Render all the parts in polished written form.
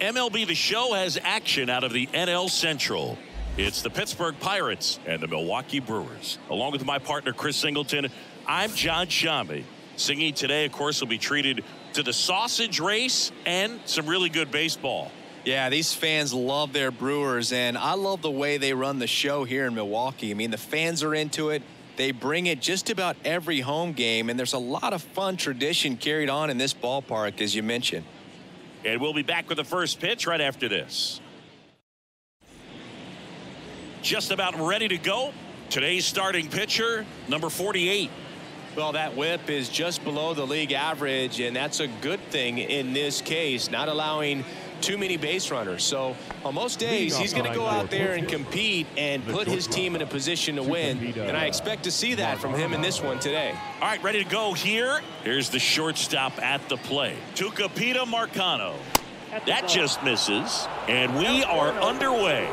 MLB The Show has action out of the NL Central. It's the Pittsburgh Pirates and the Milwaukee Brewers. Along with my partner, Chris Singleton, I'm John Shami. Singing today, of course, will be treated to the sausage race and some really good baseball. Yeah, these fans love their Brewers, and I love the way they run the show here in Milwaukee. I mean, the fans are into it. They bring it just about every home game, and there's a lot of fun tradition carried on in this ballpark, as you mentioned. And we'll be back with the first pitch right after this. Just about ready to go. Today's starting pitcher, number 48. Well, that whip is just below the league average, and that's a good thing in this case, not allowing too many base runners. So on most days, he's going to go out there and compete and put his team in a position to win, and I expect to see that from him in this one today. All right, ready to go here. Here's the shortstop at the plate, Tucapita Marcano. That just misses, and we are underway.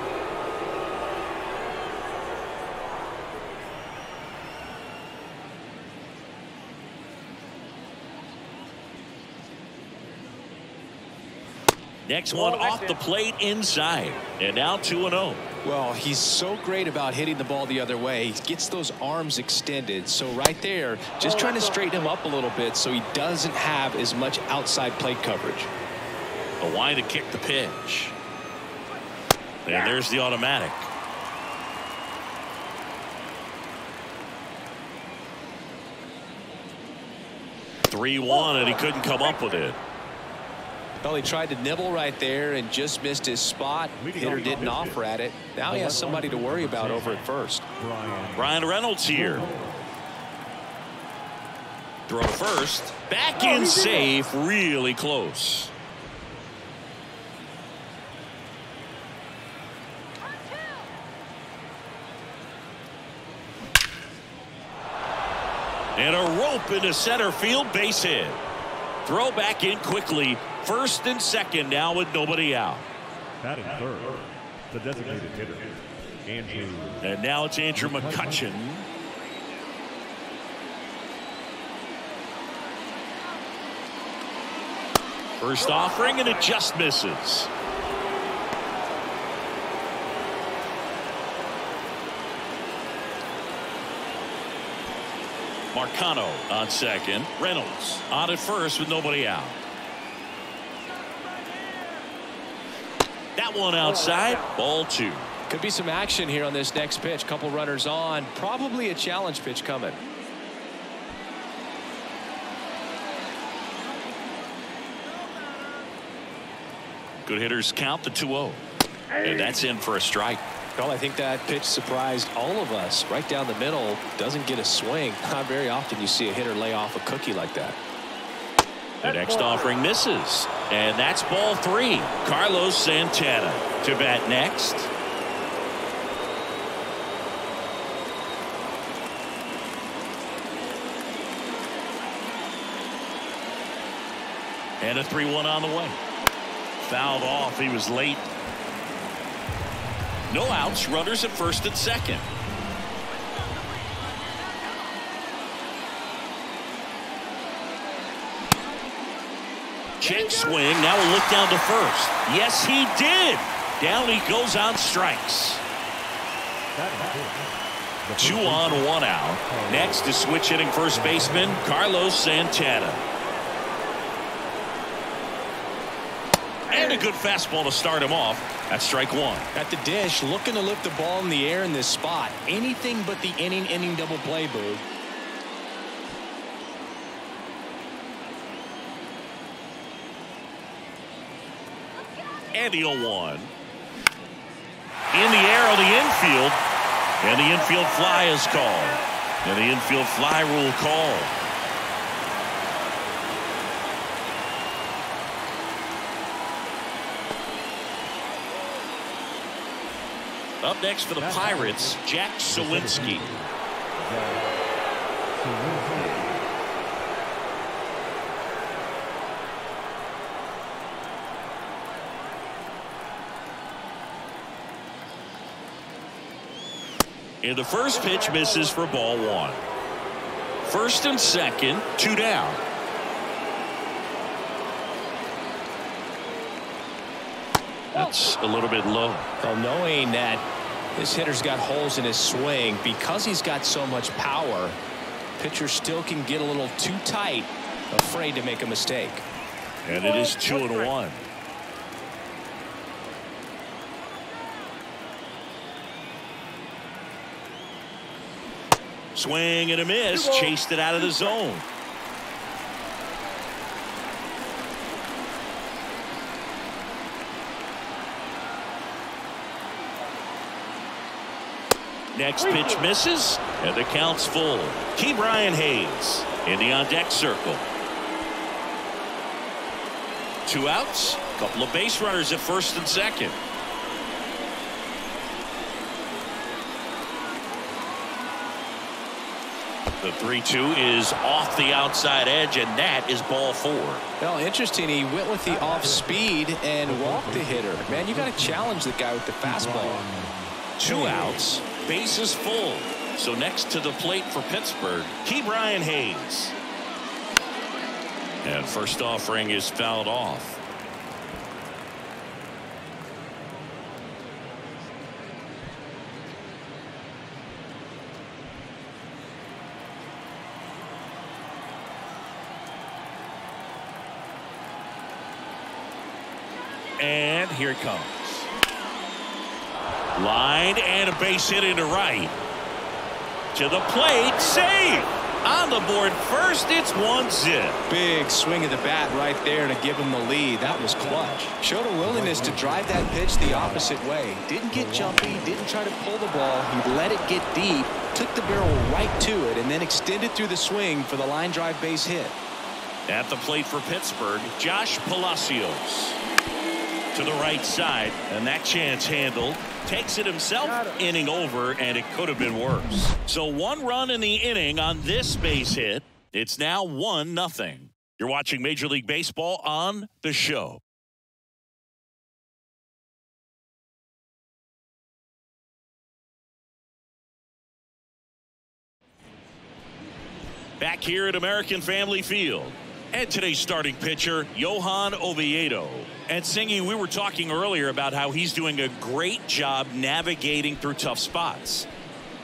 Next one off the plate inside, and now 2-0. Well, he's so great about hitting the ball the other way. He gets those arms extended. So right there, just trying to straighten him up a little bit so he doesn't have as much outside plate coverage. A line to kick the pitch. And there's the automatic. Three-1, and he couldn't come up with it. Well, he tried to nibble right there and just missed his spot. Hitter didn't offer at it. Now he has somebody to worry about over at first. Brian Reynolds here. Throw first. Back in safe. Really close. And a rope into center field. Base hit. Throw back in quickly. First and second now with nobody out. Batting third, the designated hitter, Andrew. And now it's Andrew McCutchen. First offering, and it just misses. Marcano on second. Reynolds on at first with nobody out. That one outside, ball two. Could be some action here on this next pitch. Couple runners on, probably a challenge pitch coming. Good hitters count the 2-0. And that's in for a strike. Well, I think that pitch surprised all of us. Right down the middle, doesn't get a swing. Not very often you see a hitter lay off a cookie like that. The next offering misses, and that's ball three. Carlos Santana to bat next. And a 3-1 on the way. Fouled off. He was late. No outs. Runners at first and second. Check swing. Now a look down to first. Yes, he did. Down he goes on strikes. 2-1, 1 out. Next is switch hitting first baseman Carlos Santana. And a good fastball to start him off. That's strike one. At the dish, looking to lift the ball in the air in this spot. Anything but the inning double play, Boo. And the 0-1. In the air on the infield. And the infield fly is called. And the infield fly rule called. Up next for the Pirates, Jack Suwinski. And the first pitch misses for ball one. First and second, 2 down. That's a little bit low. Well, knowing that this hitter's got holes in his swing, because he's got so much power, pitchers still can get a little too tight, afraid to make a mistake. And it is 2-1. Swing and a miss, chased it out of the zone. Next pitch misses, and the count's full. Ke'Bryan Hayes in the on-deck circle. Two outs, a couple of base runners at first and second. The 3-2 is off the outside edge, and that is ball four. Well, interesting. He went with the off-speed and walked the hitter. Man, you got to challenge the guy with the fastball. Two outs, bases full. So next to the plate for Pittsburgh, Ke'Bryan Hayes. And first offering is fouled off. And here it comes. Line and a base hit into right. To the plate, save! On the board first, it's 1-0. Big swing of the bat right there to give him the lead. That was clutch. Showed a willingness to drive that pitch the opposite way. Didn't get jumpy, didn't try to pull the ball. He let it get deep, took the barrel right to it, and then extended through the swing for the line drive base hit. At the plate for Pittsburgh, Josh Palacios. To the right side, and that chance handled. Takes it himself, inning over, and it could have been worse. So one run in the inning on this base hit. It's now 1-0. You're watching Major League Baseball on The Show. Back here at American Family Field. And today's starting pitcher, Johan Oviedo. And Singy, we were talking earlier about how he's doing a great job navigating through tough spots.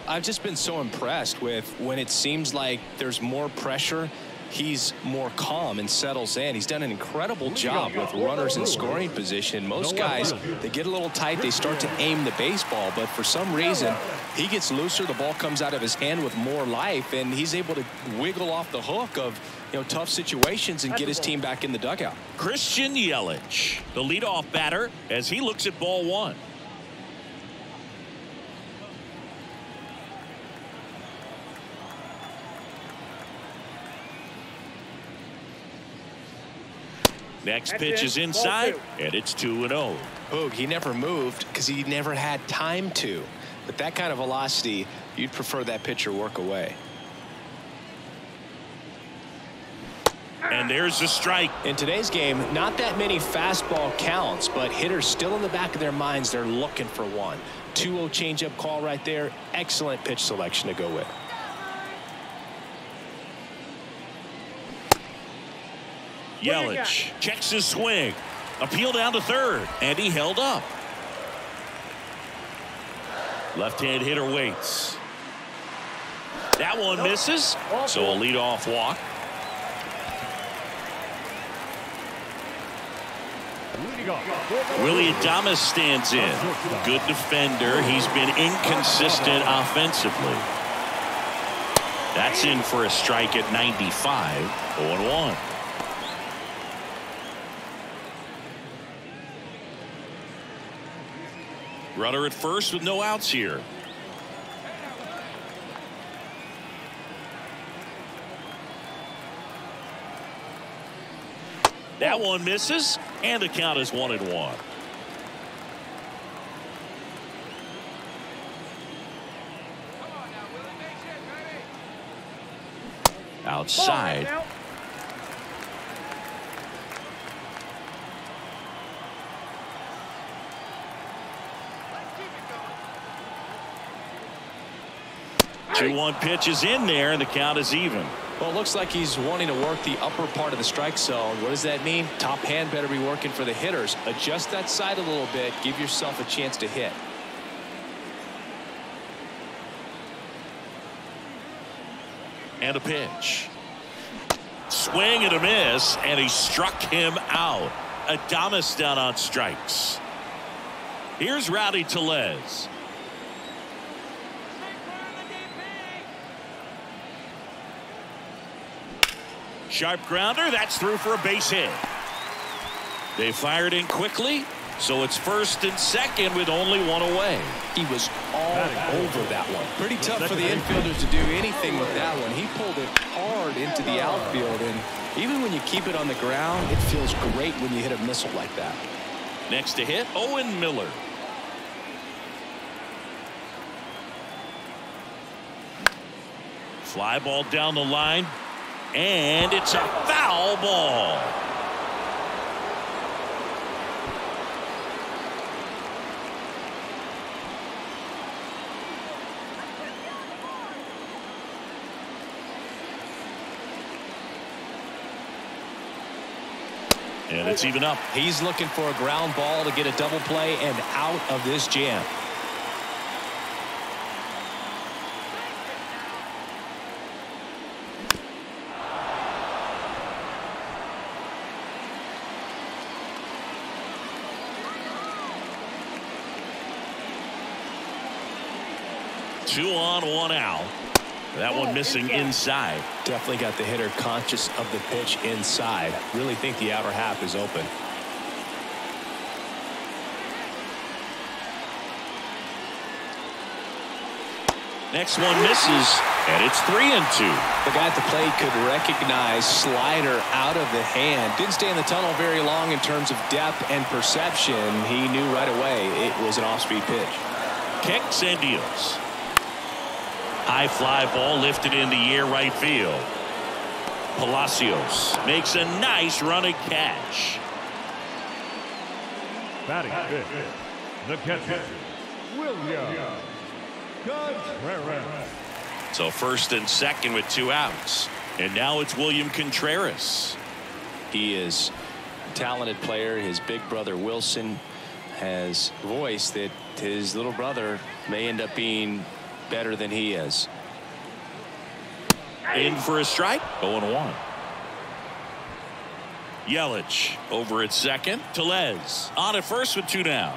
I've just been so impressed with when it seems like there's more pressure, he's more calm and settles in. He's done an incredible job with runners in scoring position. Most guys, they get a little tight, they start to aim the baseball, but for some reason, he gets looser, the ball comes out of his hand with more life, and he's able to wiggle off the hook of, you know, tough situations and get his team back in the dugout. Christian Yelich, the leadoff batter, as he looks at ball one. Next pitch is inside, and it's 2-0. Boog, he never moved because he never had time to. But that kind of velocity, you'd prefer that pitcher work away. And there's the strike. In today's game, not that many fastball counts, but hitters still in the back of their minds, they're looking for one. 2-0 changeup call right there. Excellent pitch selection to go with. Yelich checks his swing. Appeal down to third, and he held up. Left-hand hitter waits. That one misses, so a leadoff walk. Willie Adames stands in. Good defender. He's been inconsistent offensively. That's in for a strike at 95. 0-1. Runner at first with no outs here. That one misses, and the count is 1-1. Outside. Two-one pitch is in there, and the count is even. Well, it looks like he's wanting to work the upper part of the strike zone. What does that mean? Top hand better be working for the hitters. Adjust that side a little bit. Give yourself a chance to hit. And a pitch. Swing and a miss, and he struck him out. Adames down on strikes. Here's Rowdy Tellez. Sharp grounder, that's through for a base hit. They fired in quickly, so it's first and second with only one away. He was all over that one. Pretty tough for the infielders to do anything with that one. He pulled it hard into the outfield, and even when you keep it on the ground, it feels great when you hit a missile like that. Next to hit, Owen Miller. Fly ball down the line. And it's a foul ball. And it's even up. He's looking for a ground ball to get a double play and out of this jam. Two on, one out. That one missing inside. Definitely got the hitter conscious of the pitch inside. Really think the outer half is open. Next one misses, and it's 3-2. The guy at the plate could recognize slider out of the hand. Didn't stay in the tunnel very long in terms of depth and perception. He knew right away it was an off-speed pitch. Kicks and deals. High fly ball lifted in the air right field. Palacios makes a nice running catch. Batting the catcher, William Contreras. So first and second with two outs, and now it's William Contreras. He is a talented player. His big brother Wilson has voiced that his little brother may end up being better than he is. In for a strike. 0-1. Yelich over at second. Tellez on at first with two down.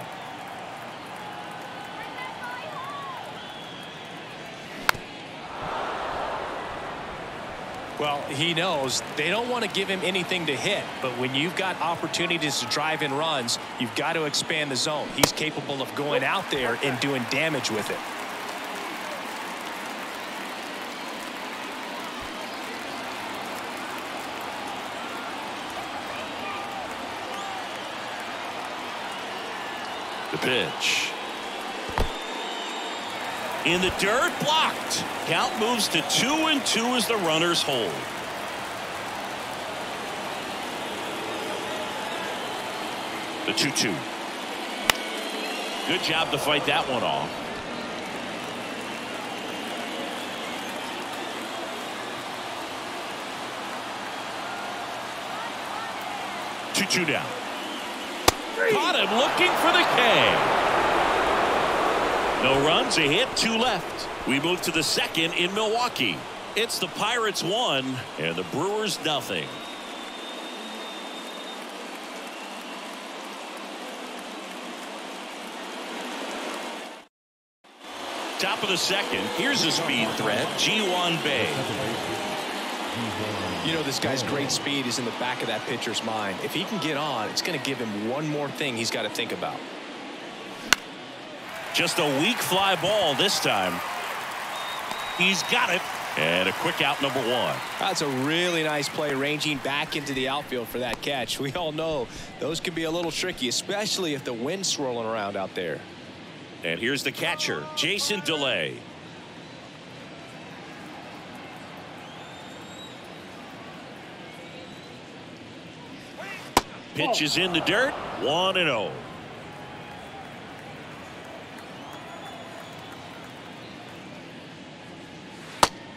Well, he knows they don't want to give him anything to hit, but when you've got opportunities to drive in runs, you've got to expand the zone. He's capable of going out there and doing damage with it. The pitch. In the dirt, blocked. Count moves to 2-2 as the runners hold. The 2-2. Good job to fight that one off. Two down. Caught him looking for the K. No runs, a hit, two left. We move to the second in Milwaukee. It's the Pirates 1 and the Brewers nothing. Top of the second. Here's a speed threat, Ji Hwan Bae. You know, this guy's great speed is in the back of that pitcher's mind. If he can get on, it's going to give him one more thing he's got to think about. Just a weak fly ball this time. He's got it. And a quick out, number one. That's a really nice play, ranging back into the outfield for that catch. We all know those can be a little tricky, especially if the wind's swirling around out there. And here's the catcher, Jason DeLay. Pitch is in the dirt, 1-0.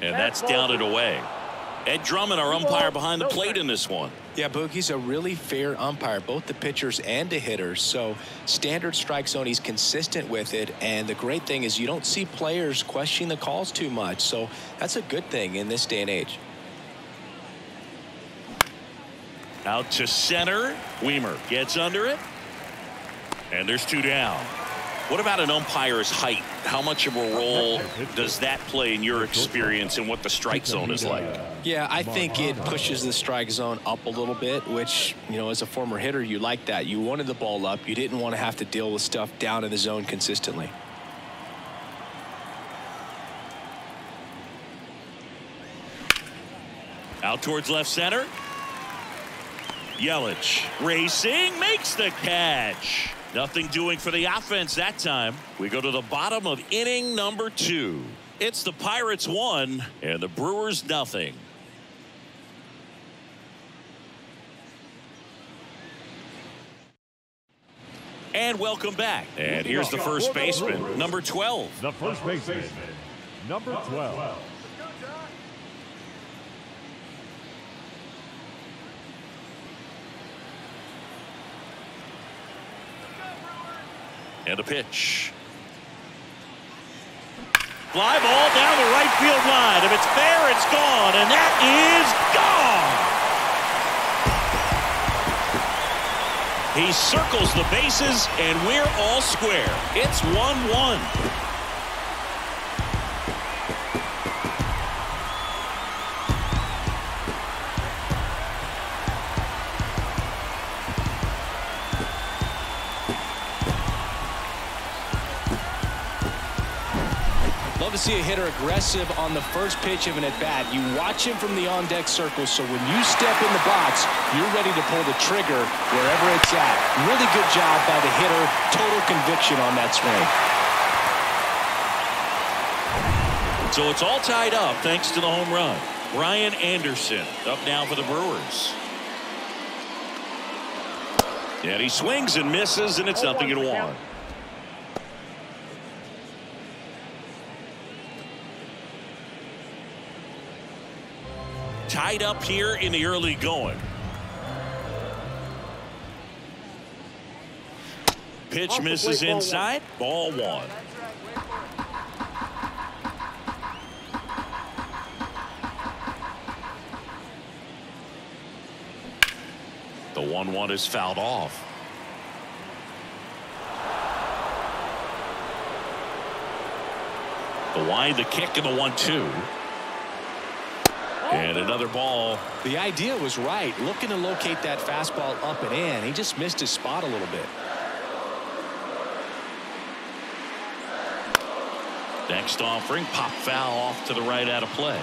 And that's down and away. Ed Drummond, our umpire behind the plate in this one. Yeah, Boogie's a really fair umpire, both the pitchers and the hitters. So standard strike zone, he's consistent with it. And the great thing is you don't see players questioning the calls too much. So that's a good thing in this day and age. Out to center. Weimer gets under it. And there's two down. What about an umpire's height? How much of a role does that play in your experience and what the strike zone is like? Yeah, I think it pushes the strike zone up a little bit, which, you know, as a former hitter, you like that. You wanted the ball up. You didn't want to have to deal with stuff down in the zone consistently. Out towards left center. Yelich racing, makes the catch. Nothing doing for the offense that time. We go to the bottom of inning number 2. It's the Pirates 1 and the Brewers nothing. And welcome back. And here's the first baseman, number 12. The first baseman, number 12. And a pitch. Fly ball down the right field line. If it's fair, it's gone. And that is gone. He circles the bases, and we're all square. It's 1-1. See a hitter aggressive on the first pitch of an at-bat. You watch him from the on-deck circle, so when you step in the box, you're ready to pull the trigger wherever it's at. Really good job by the hitter. Total conviction on that swing. So it's all tied up thanks to the home run. Brian Anderson up now for the Brewers. And he swings and misses, and it's nothing at one. Tied up here in the early going. Pitch misses inside. Ball one. The 1-1 is fouled off. The wide, the kick, and the 1-2. And another ball. The idea was right, looking to locate that fastball up and in. He just missed his spot a little bit. Next offering, pop foul off to the right out of play.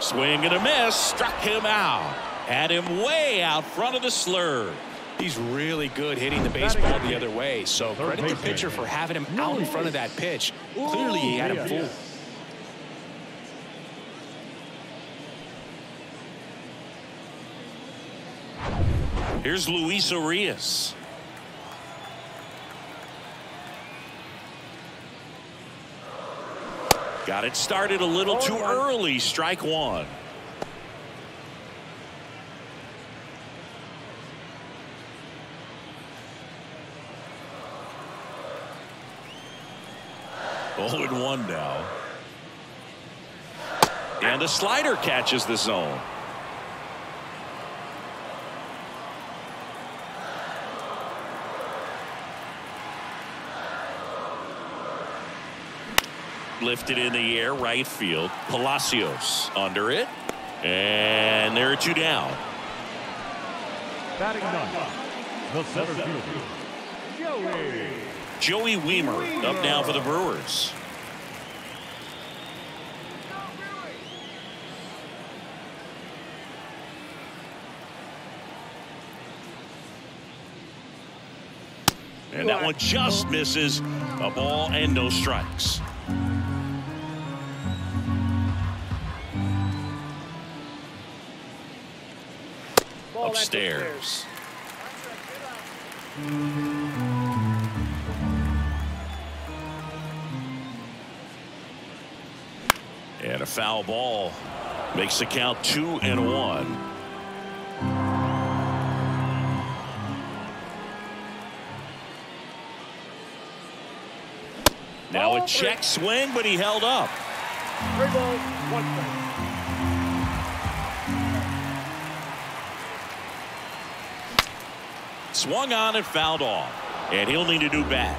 Swing and a miss, struck him out. Had him way out front of the slurve. He's really good hitting the baseball the other way, so credit the pitcher for having him out in front of that pitch. Clearly, he had him fooled. Here's Luis Urias. Got it started a little too early. Strike one. Oh, and 1 now. And a slider catches the zone. Lifted in the air, right field. Palacios under it. And there are two down. Batting ninth, the center fielder, Joey Weimer up now for the Brewers. And that one just misses. A ball and no strikes. Upstairs. foul ball. Makes the count 2-1. Now a check swing, but he held up. 3-1. Swung on and fouled off, and he'll need a new bat.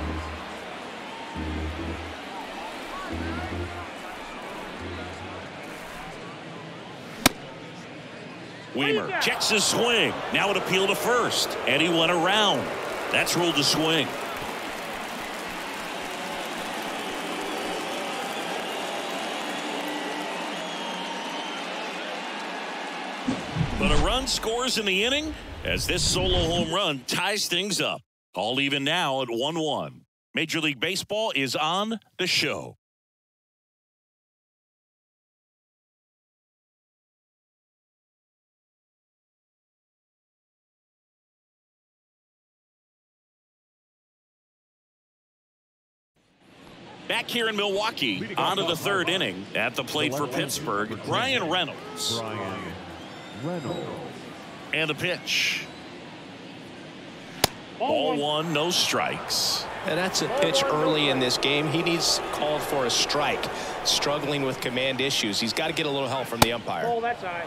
Weimer checks his swing. Now it appealed to first, and he went around. That's ruled a swing. But a run scores in the inning as this solo home run ties things up. All even now at 1-1. Major League Baseball is on the show. Back here in Milwaukee, onto the third inning. At the plate for Pittsburgh, Brian Reynolds. And a pitch. Ball one, no strikes. And that's a pitch early in this game. He needs called for a strike. Struggling with command issues. He's got to get a little help from the umpire.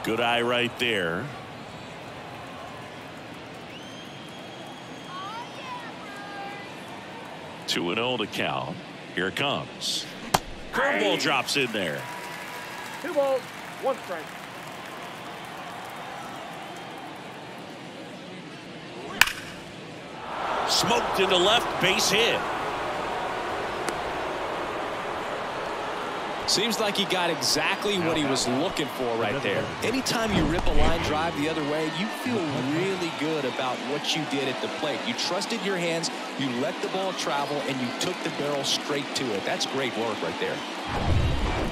Good eye right there. Oh, yeah. 2-0 to count. Here it comes. Curveball drops in there. 2-1 strike. Smoked into left, base hit. Seems like he got exactly what he was looking for right there. Anytime you rip a line drive the other way, you feel really good about what you did at the plate. You trusted your hands, you let the ball travel, and you took the barrel straight to it. That's great work right there.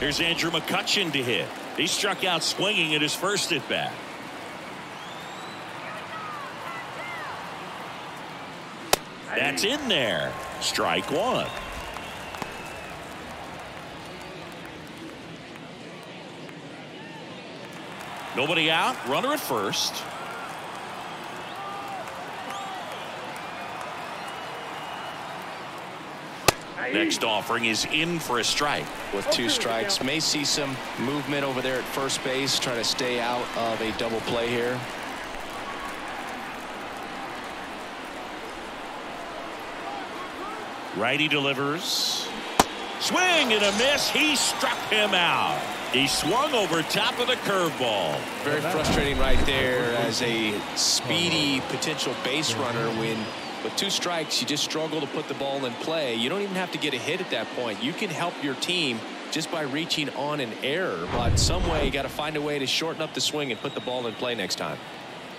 Here's Andrew McCutchen to hit. He struck out swinging at his first at bat. That's in there. Strike one. Nobody out. Runner at first. Next offering is in for a strike. With two strikes, may see some movement over there at first base. Trying to stay out of a double play here. Righty delivers. Swing and a miss. He struck him out. He swung over top of the curveball. Very frustrating right there as a speedy potential base runner when with two strikes you just struggle to put the ball in play. You don't even have to get a hit at that point. You can help your team just by reaching on an error. But some way you got to find a way to shorten up the swing and put the ball in play next time.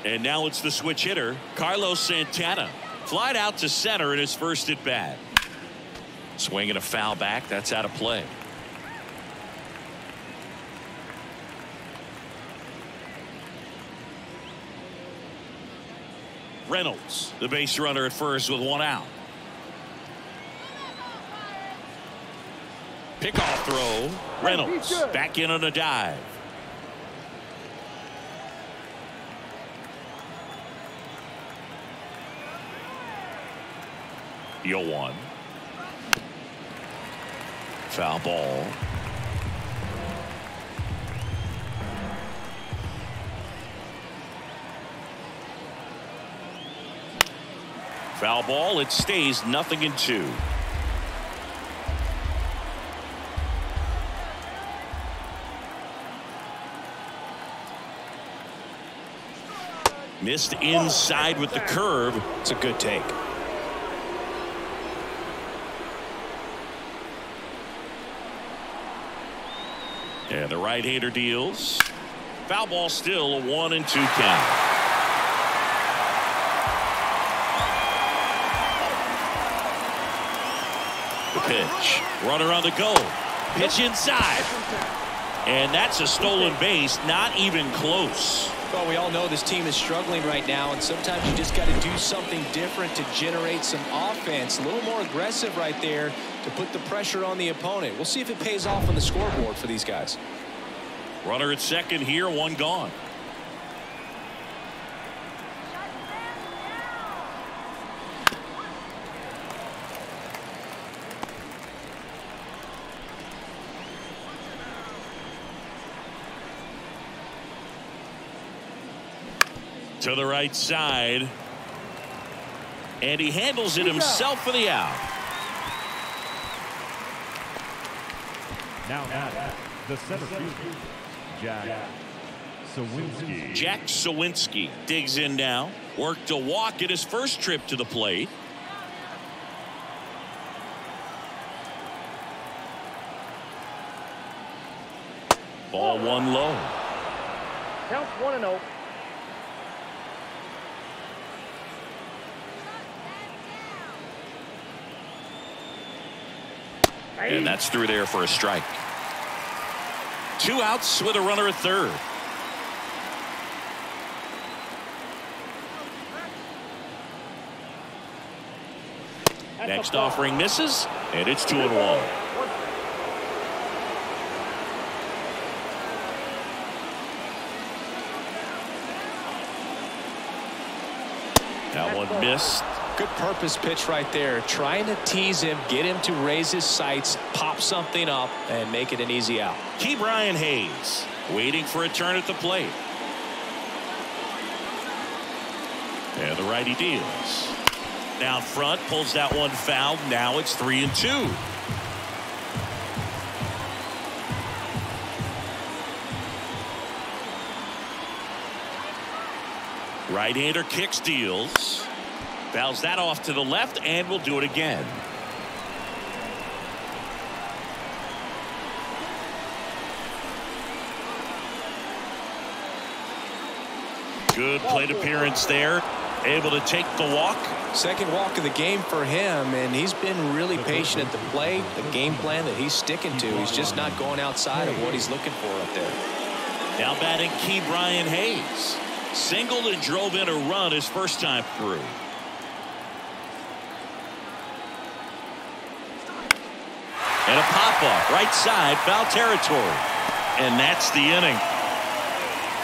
And now it's the switch hitter, Carlos Santana. Flied out to center in his first at bat. Swing and a foul back. That's out of play. Reynolds, the base runner at first with one out. Pickoff throw. Reynolds back in on a dive. Yo one. Foul ball. Foul ball. It stays 0-2. Missed inside with the curve. It's a good take. And the right-hander deals. Foul ball, still a 1-2 count. The pitch. Runner on the go. Pitch inside. And that's a stolen base. Not even close. Well, we all know this team is struggling right now, and sometimes you just got to do something different to generate some offense. A little more aggressive right there to put the pressure on the opponent. We'll see if it pays off on the scoreboard for these guys. Runner at second here, one gone. To the right side, and he handles it himself for the out. Now at the center field, Jack Suwinski. Jack Suwinski digs in now, worked a walk in his first trip to the plate. Ball one low. Counts 1-0. And that's through there for a strike. Two outs with a runner at third. Next offering misses, and it's 2-1. That one missed. Good purpose pitch right there, trying to tease him, get him to raise his sights, pop something up, and make it an easy out. Ke'Bryan Hayes waiting for a turn at the plate. And the righty deals. Down front, pulls that one foul. Now it's 3-2. Right-hander kicks, deals. Fouls that off to the left, and will do it again. Good plate appearance there. Able to take the walk. Second walk of the game for him, and he's been really patient at the plate. The game plan that he's sticking to. He's just not going outside of what he's looking for up there. Now batting Ke'Bryan Hayes. Singled and drove in a run his first time through. And a pop-off, right side, foul territory. And that's the inning.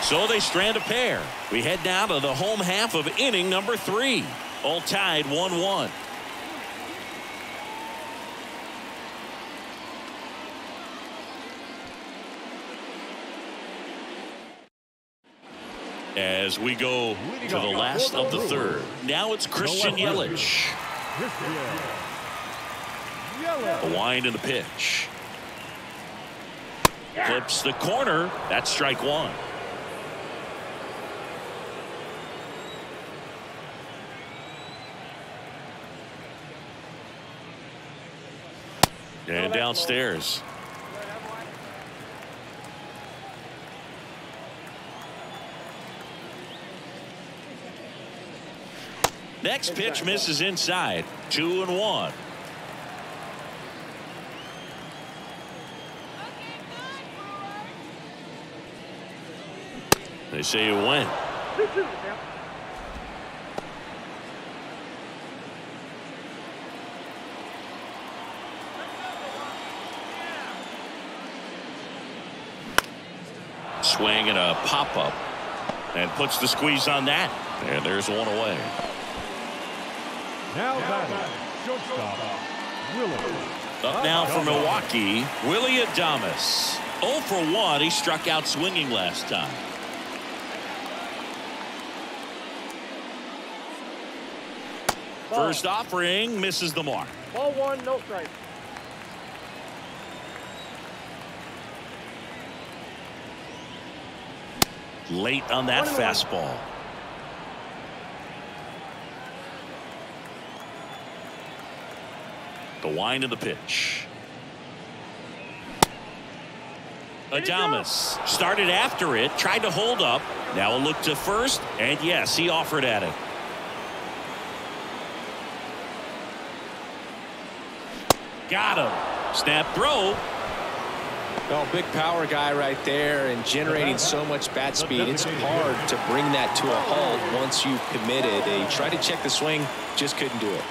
So they strand a pair. We head down to the home half of inning number 3. All tied 1-1. As we go to the last of the third. Now it's Christian Yelich. The wind and the pitch. Flips the corner. That's strike one. And downstairs. Next pitch misses inside. 2-1. They say you win. Swing and a pop-up. And puts the squeeze on that. And there's one away. Now batting. Up now for Milwaukee, Willie Adames. 0 for 1. He struck out swinging last time. First offering misses the mark. Ball one, no strike. Late on that fastball. The wind of the pitch. Adames started after it, tried to hold up. Now a look to first, and yes, he offered at it. Got him. Snap throw. Well, big power guy right there, and generating so much bat speed. It's hard to bring that to a halt once you've committed. He tried to check the swing, just couldn't do it.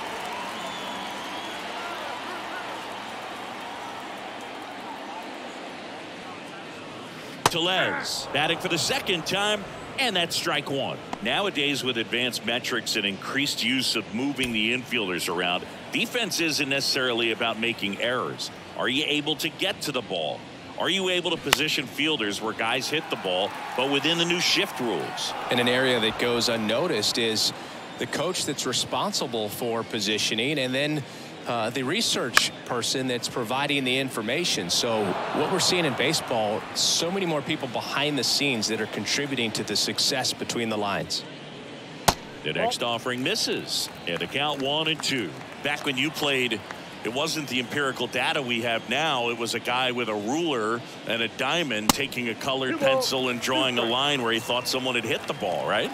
Tellez batting for the second time, and that's strike one. Nowadays, with advanced metrics and increased use of moving the infielders around, defense isn't necessarily about making errors. Are you able to get to the ball? Are you able to position fielders where guys hit the ball, but within the new shift rules? And an area that goes unnoticed is the coach that's responsible for positioning, and then the research person that's providing the information. So what we're seeing in baseball, so many more people behind the scenes that are contributing to the success between the lines. The next offering misses, and a count 1-2. Back when you played, it wasn't the empirical data we have now. It was a guy with a ruler and a diamond taking a colored pencil and drawing a line where he thought someone had hit the ball, right?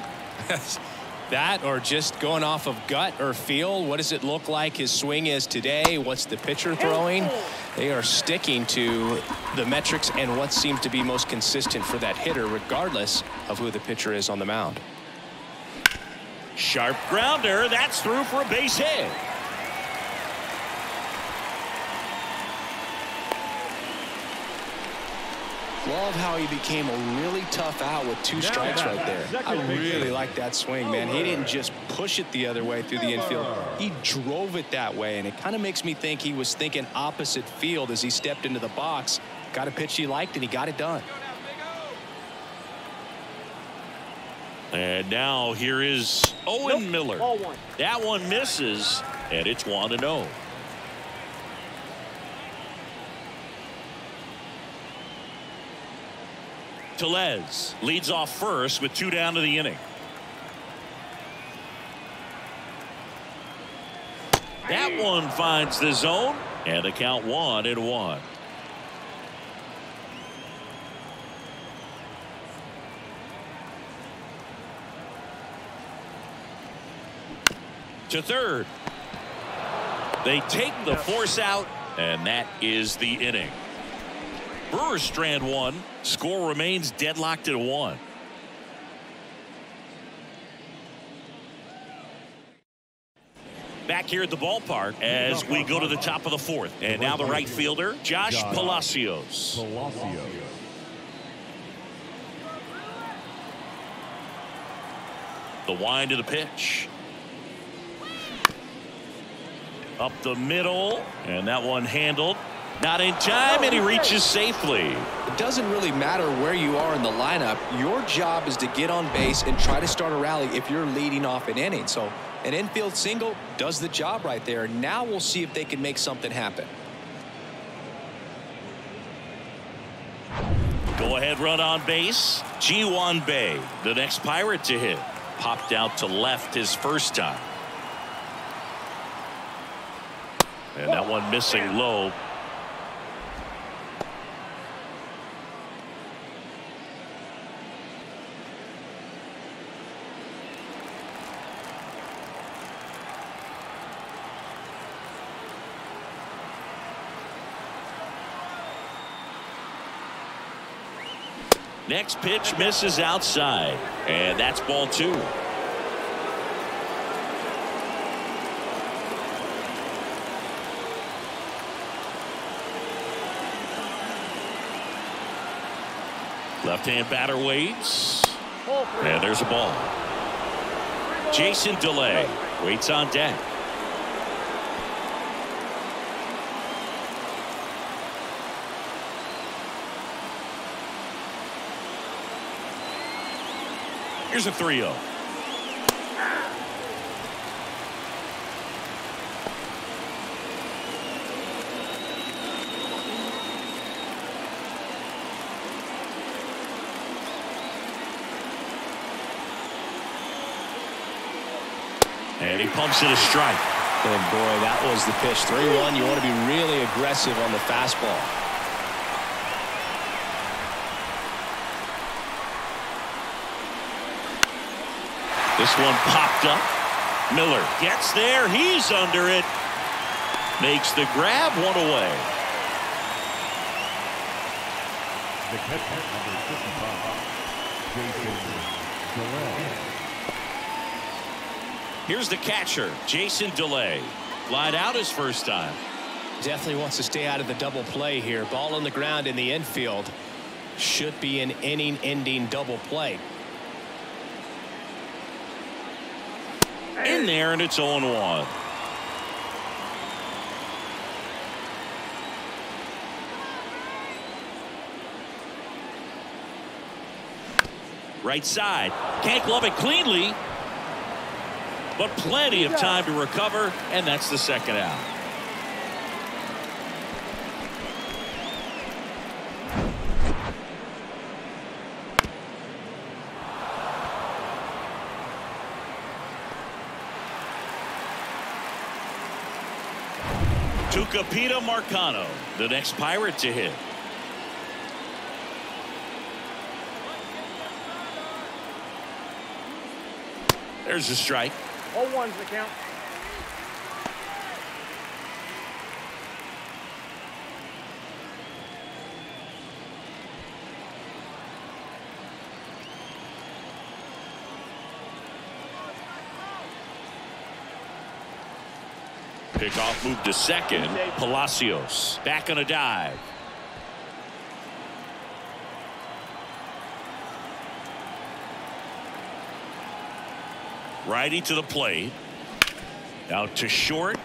That, or just going off of gut or feel. What does it look like his swing is today? What's the pitcher throwing? They are sticking to the metrics and what seems to be most consistent for that hitter, regardless of who the pitcher is on the mound. Sharp grounder. That's through for a base hit. Love how he became a really tough out with two strikes right there. I really like that swing, man. He didn't just push it the other way through the infield. He drove it that way, and it kind of makes me think he was thinking opposite field as he stepped into the box. Got a pitch he liked, and he got it done. And now here is Owen Miller. That one misses, and it's 1-0. Tellez leads off first with two down to the inning. That one finds the zone, and the count 1-1. To third. They take the force out, and that is the inning. Brewers strand one. Score remains deadlocked at 1. Back here at the ballpark as we go to the top of the fourth. And now the right fielder, Josh Palacios. The wind of the pitch. Up the middle, and that one handled. Not in time, and he reaches safely. It doesn't really matter where you are in the lineup. Your job is to get on base and try to start a rally if you're leading off an inning. So an infield single does the job right there. Now we'll see if they can make something happen. Go ahead run on base. Ji Hwan Bae, the next Pirate to hit. Popped out to left his first time. And that one missing low. Next pitch misses outside, and that's ball 2. Left-hand batter waits, and there's a ball. Jason DeLay waits on deck. Here's a 3-0. And he pumps it a strike. And boy, that was the pitch. 3-1. You want to be really aggressive on the fastball. This one popped up. Miller gets there. He's under it. Makes the grab, one away. The catcher, number 55, Jason DeLay. Here's the catcher, Jason DeLay. Lined out his first time. Definitely wants to stay out of the double play here. Ball on the ground in the infield. Should be an inning-ending double play. In there, and it's 0-1. Right side. Can't glove it cleanly, but plenty of time to recover, and that's the second out. Tucapita Marcano, the next Pirate to hit. There's a strike. 0-1's the count. Pickoff moved to second. Palacios back on a dive. Righty to the plate. Out to short.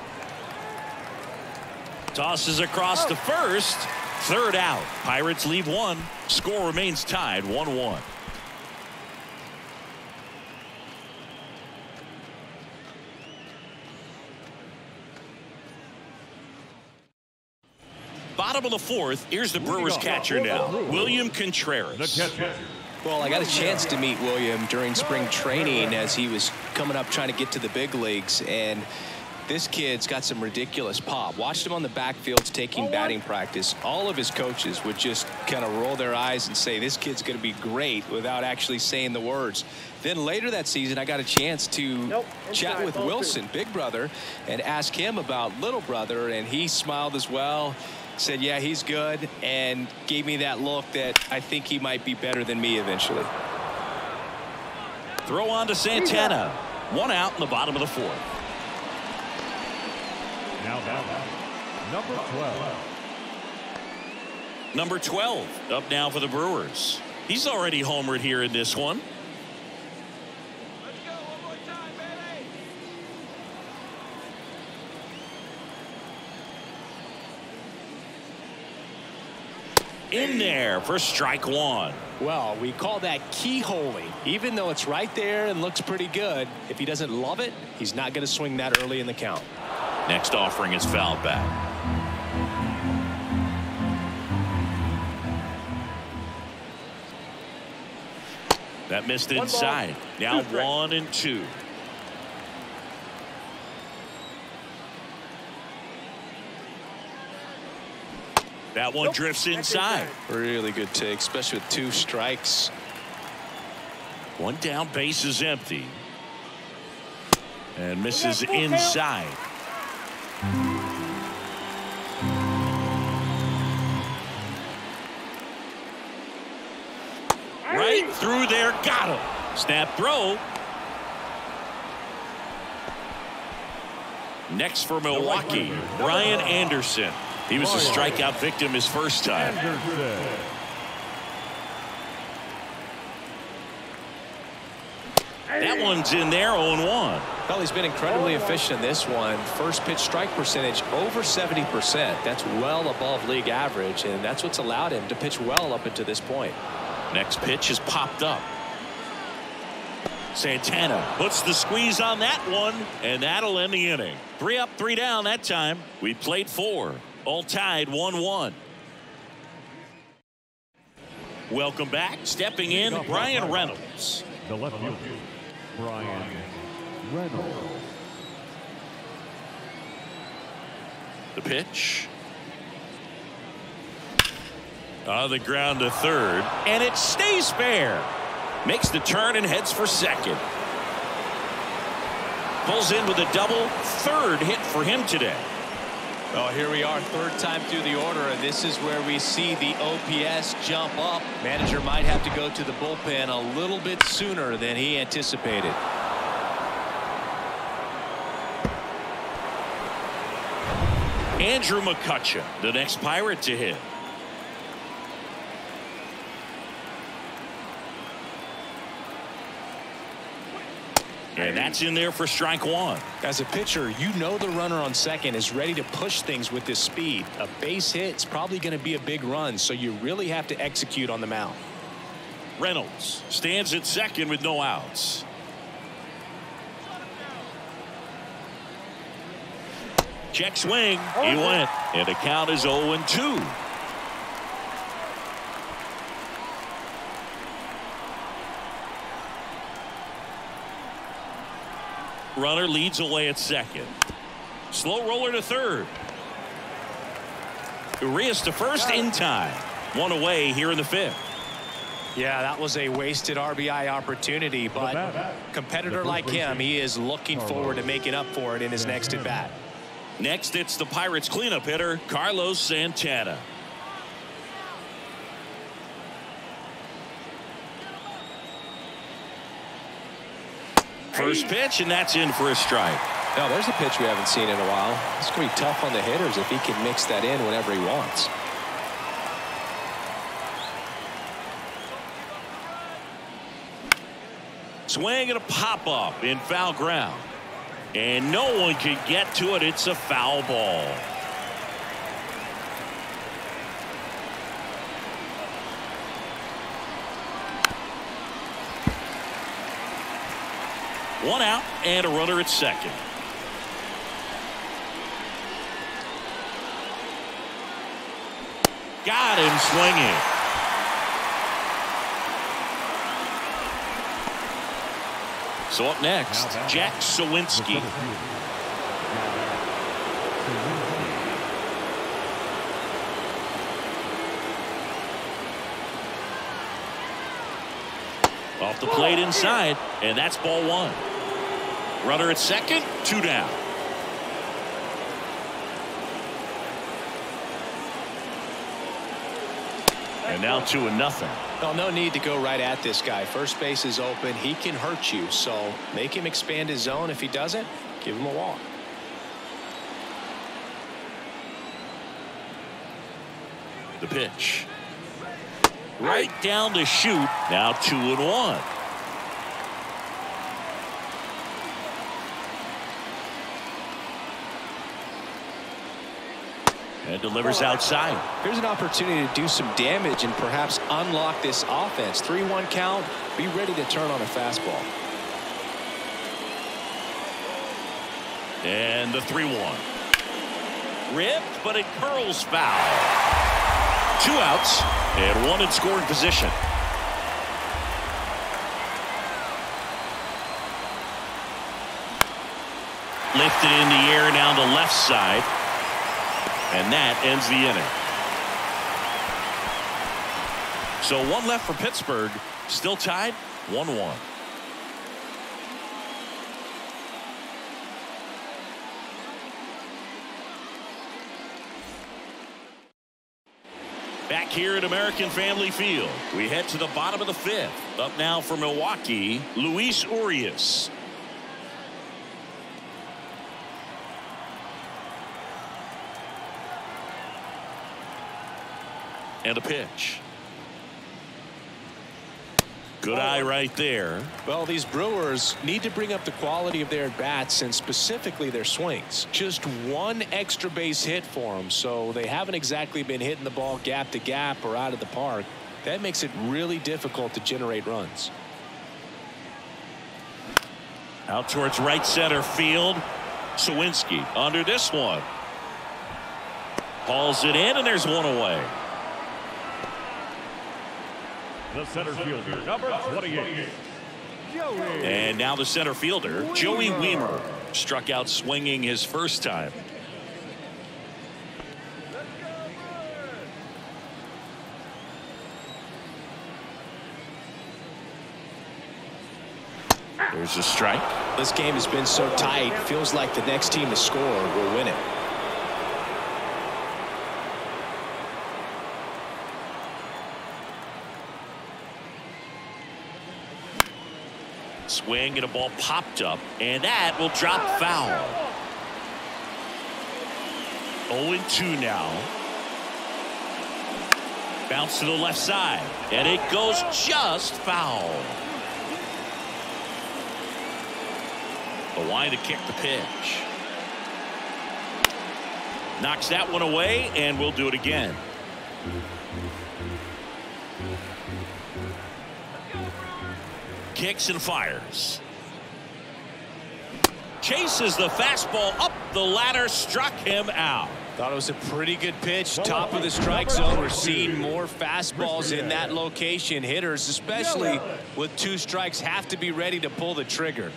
Tosses across to first. Third out. Pirates leave one. Score remains tied 1-1. Bottom of the fourth. Here's the Brewers catcher now, William Contreras. Well, I got a chance to meet William during spring training as he was coming up trying to get to the big leagues, and this kid's got some ridiculous pop. Watched him on the backfields taking batting practice. All of his coaches would just kind of roll their eyes and say this kid's going to be great without actually saying the words. Then later that season I got a chance to chat with Wilson, big brother, and ask him about little brother, and he smiled as well. Said, yeah, he's good, and gave me that look that I think he might be better than me eventually. Throw on to Santana. One out in the bottom of the fourth. Now number 12. Number 12 up now for the Brewers. He's already homered here in this one. Let's go one more time, baby. In there for strike one. Well, we call that keyholing. Even though it's right there and looks pretty good, if he doesn't love it, he's not going to swing that early in the count. Next offering is fouled back. That missed inside. Now 1-2. That one drifts inside. Really good take, especially with two strikes. One down, base is empty. And misses inside. Right through there, got him. Snap throw. Next for Milwaukee, Brian Anderson. He was a strikeout victim his first time. That one's in there, 0-1. Well, he's been incredibly efficient in this one. First pitch strike percentage over 70%. That's well above league average, and that's what's allowed him to pitch well up until this point. Next pitch is popped up. Santana puts the squeeze on that one, and that'll end the inning. 3 up, 3 down that time. We played 4. All tied 1-1. Welcome back. Stepping in, Brian Reynolds. The left fielder, Brian Reynolds. The pitch. On the ground to third, and it stays fair. Makes the turn and heads for second. Pulls in with a double, third hit for him today. Well, here we are, third time through the order, and this is where we see the OPS jump up. Manager might have to go to the bullpen a little bit sooner than he anticipated. Andrew McCutchen, the next Pirate to hit. And that's in there for strike one. As a pitcher, you know the runner on second is ready to push things with this speed. A base hit is probably going to be a big run, so you really have to execute on the mound. Reynolds stands at second with no outs. Check swing. He went. And the count is 0-2. Runner leads away at second. Slow roller to third. Urias to first in time. One away here in the fifth. Yeah, that was a wasted RBI opportunity, but competitor like him, he is looking forward to making up for it in his next at bat. Next, it's the Pirates cleanup hitter, Carlos Santana. First pitch, and that's in for a strike. Now, there's a pitch we haven't seen in a while. It's going to be tough on the hitters if he can mix that in whenever he wants. Swing and a pop-up in foul ground. And no one can get to it. It's a foul ball. One out and a runner at second. Got him swinging. So up next, Jack Suwinski. Off the plate inside, and that's ball one. Runner at second, two down. And now 2-0. Well, no need to go right at this guy. First base is open. He can hurt you, so make him expand his zone. If he doesn't, give him a walk. The pitch. Right down the chute. Now 2-1. And delivers outside. Here's an opportunity to do some damage and perhaps unlock this offense. 3-1 count. Be ready to turn on a fastball. And the 3-1. Ripped, but it curls foul. Two outs and one in scoring position. Lifted in the air down the left side. And that ends the inning. So one left for Pittsburgh, still tied 1-1. Back here at American Family Field, we head to the bottom of the fifth. Up now for Milwaukee, Luis Urias. And a pitch. Good eye right there. Well, these Brewers need to bring up the quality of their bats and specifically their swings. Just one extra base hit for them, so they haven't exactly been hitting the ball gap to gap or out of the park. That makes it really difficult to generate runs. Out towards right center field. Suwinski under this one. Hauls it in, and there's one away. The center fielder, number 28. And now the center fielder, Joey Weimer, struck out swinging his first time. There's a strike. This game has been so tight, feels like the next team to score will win it. Swing and a ball popped up, and that will drop foul. 0-2 now. Bounce to the left side, and it goes just foul. Kawhi to kick the pitch. Knocks that one away, and we'll do it again. Kicks and fires. Chases the fastball up the ladder, struck him out. Thought it was a pretty good pitch, top of the strike zone. We're seeing more fastballs in that location. Hitters, especially with two strikes, have to be ready to pull the trigger.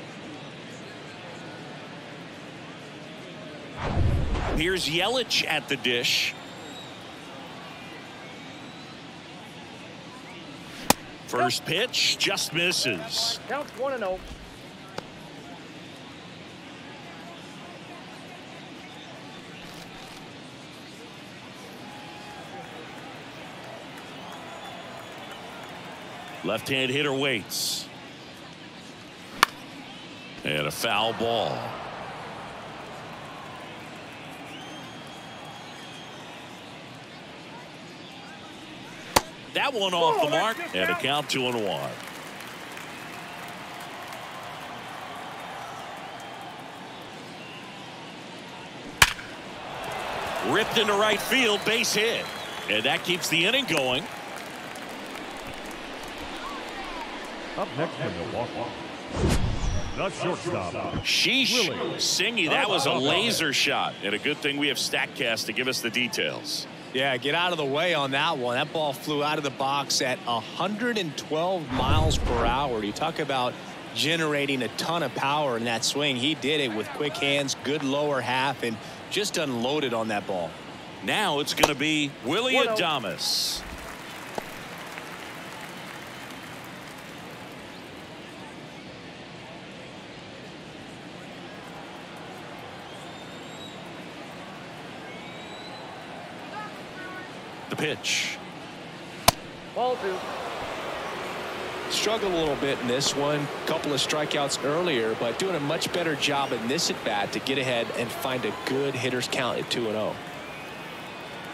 Here's Yelich at the dish. First pitch just misses. Count 1-0. Left-hand hitter waits. And a foul ball. That one off the mark, and a count 2-1. Ripped into right field, base hit. And that keeps the inning going. Up next, the shortstop. Sheesh, Singy, that was a laser shot. And a good thing we have StatCast to give us the details. Yeah, get out of the way on that one. That ball flew out of the box at 112 miles per hour. You talk about generating a ton of power in that swing. He did it with quick hands, good lower half, and just unloaded on that ball. Now it's going to be Willie Adames. Pitch. Ball two. Struggled a little bit in this one. Couple of strikeouts earlier, but doing a much better job in this at bat to get ahead and find a good hitter's count at 2-0.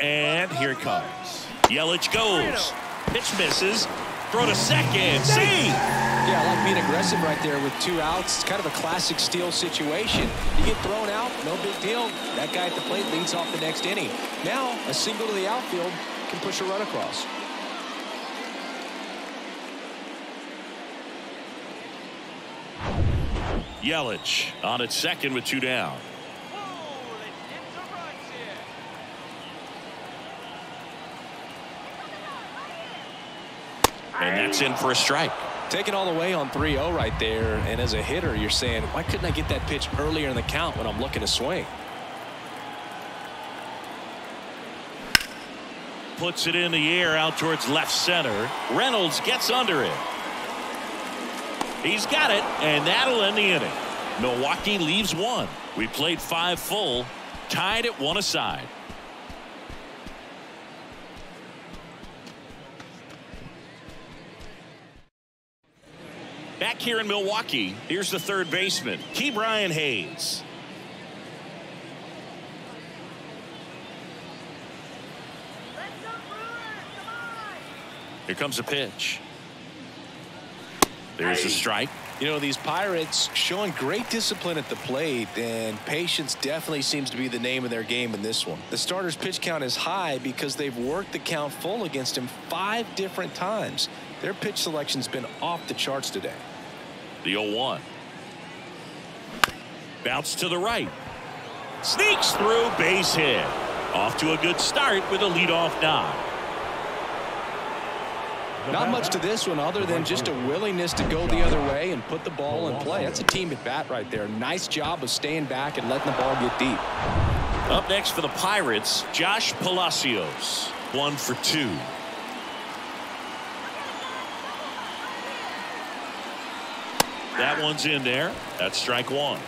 And here it comes. Yelich goes. Pitch misses. Throw to second. See. Yeah, I like being aggressive right there with two outs. It's kind of a classic steal situation. You get thrown out, no big deal. That guy at the plate leads off the next inning. Now a single to the outfield can push a run across. Yelich on at second with two down. And that's in for a strike. Taking all the way on 3-0 right there. And as a hitter, you're saying, why couldn't I get that pitch earlier in the count when I'm looking to swing? Puts it in the air out towards left center. Reynolds gets under it. He's got it, and that'll end the inning. Milwaukee leaves one. We played five full, tied at one aside. Back here in Milwaukee, here's the third baseman, Ke'Bryan Hayes. Here comes a pitch. There's a strike. You know, these Pirates showing great discipline at the plate, and patience definitely seems to be the name of their game in this one. The starter's pitch count is high because they've worked the count full against him 5 different times. Their pitch selection's been off the charts today. The 0-1. Bounce to the right. Sneaks through, base hit. Off to a good start with a leadoff knock. Not much to this one other than just a willingness to go the other way and put the ball in play. That's a team at bat right there. Nice job of staying back and letting the ball get deep. Up next for the Pirates, Josh Palacios. 1 for 2. That one's in there. That's strike one.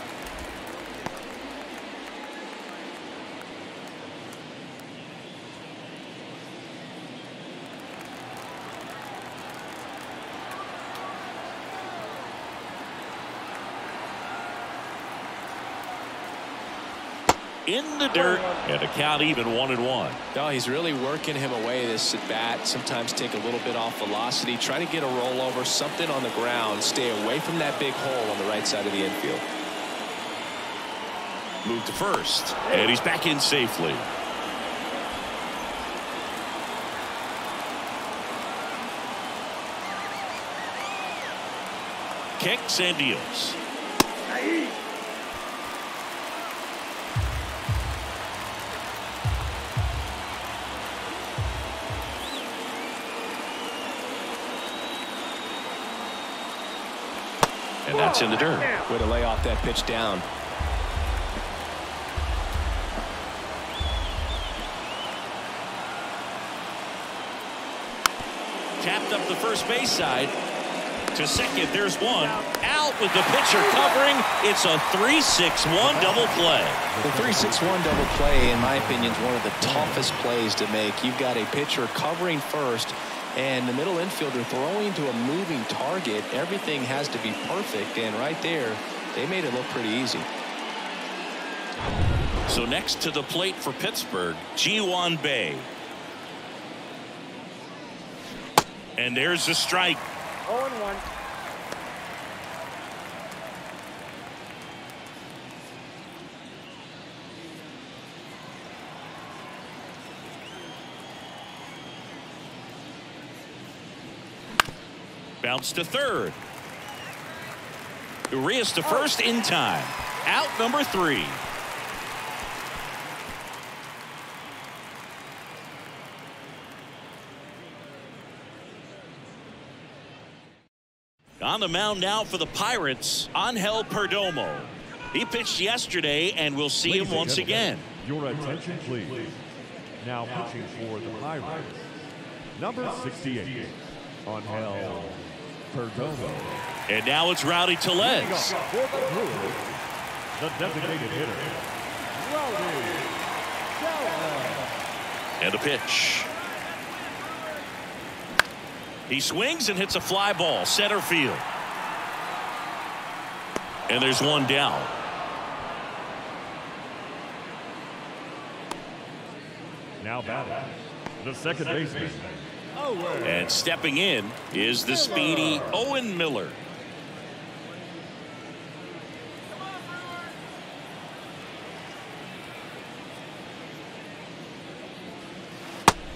In the dirt, and a count even 1-1. No, he's really working him away this at bat. Sometimes take a little bit off velocity, try to get a rollover, something on the ground, stay away from that big hole on the right side of the infield. Moved to first, and he's back in safely. Kicks and deals. And that's in the dirt. Way to lay off that pitch down. Tapped up the first base side. To second, there's one out with the pitcher covering. It's a 3-6-1 double play. The 3-6-1 double play, in my opinion, is one of the toughest plays to make. You've got a pitcher covering first, and the middle infielder throwing to a moving target. Everything has to be perfect, and right there, they made it look pretty easy. So next to the plate for Pittsburgh, Ji Hwan Bae, and there's the strike. 0-1. Bounce to third. Urias to first in time. Out number three. On the mound now for the Pirates, Angel Perdomo. He pitched yesterday, and we'll see him once again. Your attention, please. Now pitching for the Pirates, number 68, Angel Perdomo. And now it's Rowdy Tellez. The designated hitter. And a pitch. He swings and hits a fly ball, center field. And there's one down. Now batting, the second baseman. And stepping in is the speedy Owen Miller.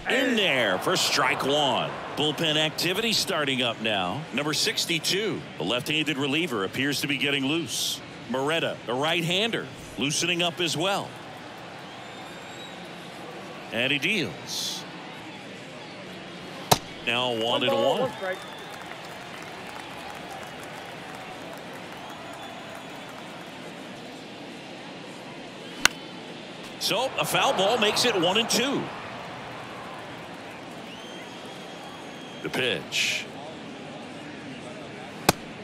In there for strike one. Bullpen activity starting up now. Number 62, the left-handed reliever, appears to be getting loose. Moreta, the right-hander, loosening up as well. And he deals. Now 1-1. So a foul ball makes it 1-2. The pitch.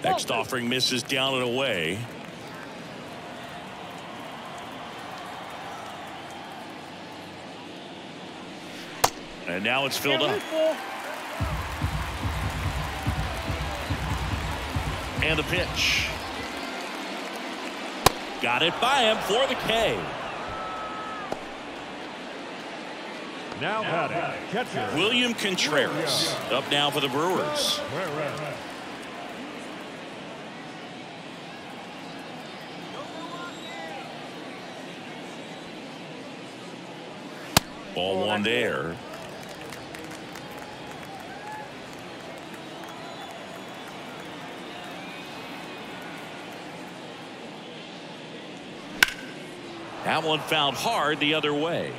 Next offering misses down and away. And now it's filled up. And the pitch. Got it by him for the K. Now batting, catcher William Contreras, up now for the Brewers. Ball one there. That one fouled hard the other way.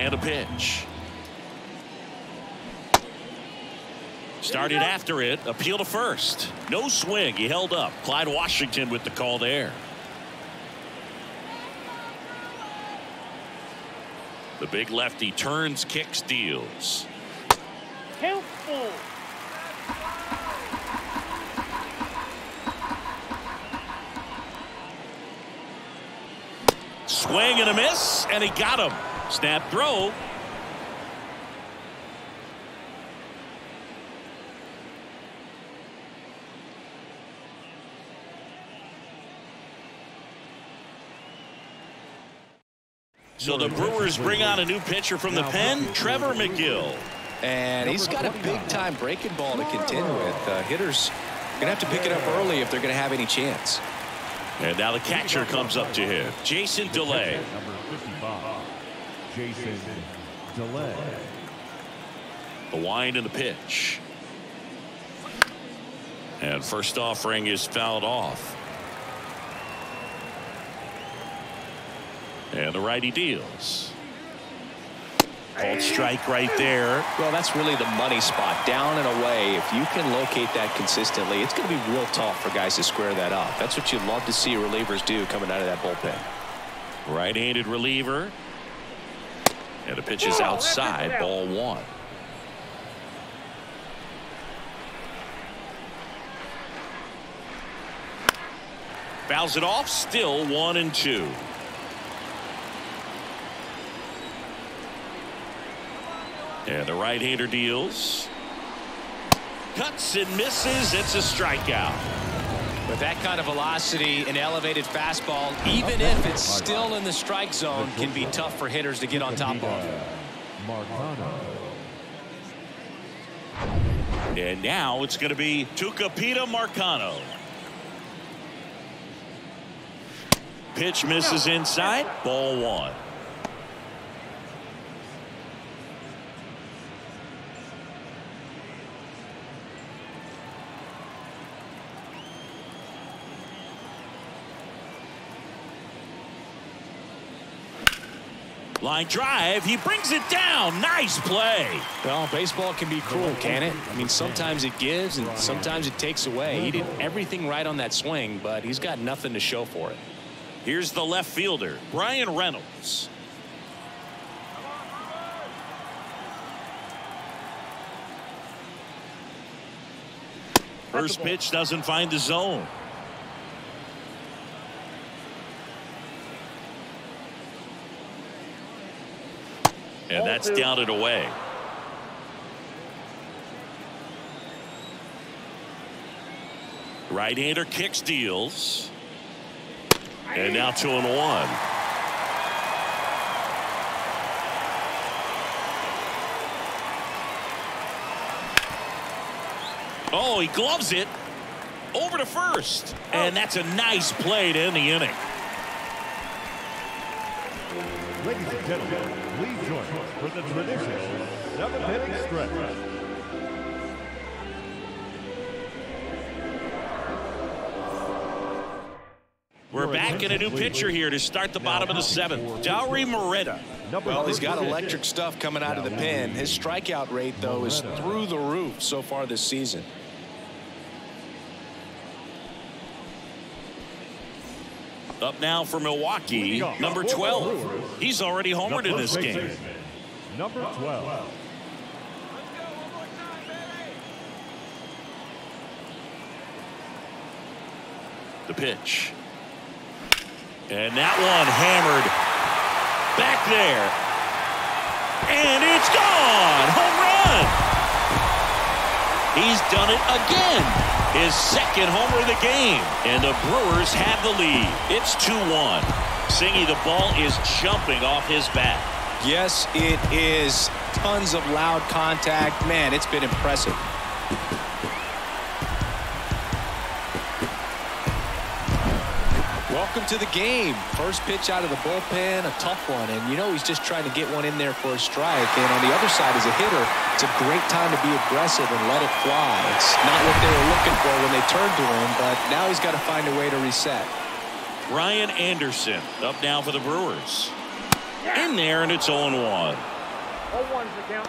And a pitch. Started after it. Appeal to first. No swing. He held up. Clyde Washington with the call there. The big lefty turns, kicks, deals. Helpful. Swing and a miss, and he got him. Snap throw. So the Brewers bring on a new pitcher from the pen, Trevor Megill. And he's got a big-time breaking ball to contend with. Hitters going to have to pick it up early if they're going to have any chance. And now the catcher comes up to him, Jason DeLay. Jason DeLay. The wind and the pitch. And first offering is fouled off. And the righty deals. Called strike right there. Well, that's really the money spot, down and away. If you can locate that consistently, it's going to be real tough for guys to square that up. That's what you love to see relievers do coming out of that bullpen. Right-handed reliever. And the pitch is outside, ball one. Fouls it off, still 1-2. And the right-hander deals. Cuts and misses. It's a strikeout. With that kind of velocity, an elevated fastball, even if it's still in the strike zone, can be tough for hitters to get on top of. And now it's going to be Tucapita Marcano. Pitch misses inside. Ball one. Line drive, he brings it down. Nice play. Well, baseball can be cruel, can it? I mean, sometimes it gives and sometimes it takes away. He did everything right on that swing, but he's got nothing to show for it. Here's the left fielder, Brian Reynolds. First pitch doesn't find the zone. And that's downed away. Right-hander kicks, deals. And now 2-1. Oh, he gloves it. Over to first. And that's a nice play to end the inning. Ladies and gentlemen, please join us for the traditional 7-inning stretch. We're back in a new pitcher here to start the bottom of the 7th. Dauri Moreta. Well, he's got electric stuff coming out of the pen. His strikeout rate, though, is through the roof so far this season. Up now for Milwaukee, number 12. He's already homered in this game. Number 12. The pitch. And that one hammered back there. And it's gone. Home run. He's done it again. His second homer of the game, and the Brewers have the lead. It's 2-1. Singy, the ball is jumping off his bat. Yes, it is. Tons of loud contact. Man, it's been impressive. Welcome to the game. First pitch out of the bullpen, a tough one, and you know he's just trying to get one in there for a strike. And on the other side is a hitter. It's a great time to be aggressive and let it fly. It's not what they were looking for when they turned to him, but now he's got to find a way to reset. Brian Anderson up now for the Brewers. In there, and it's 0-1. 0-1's the count.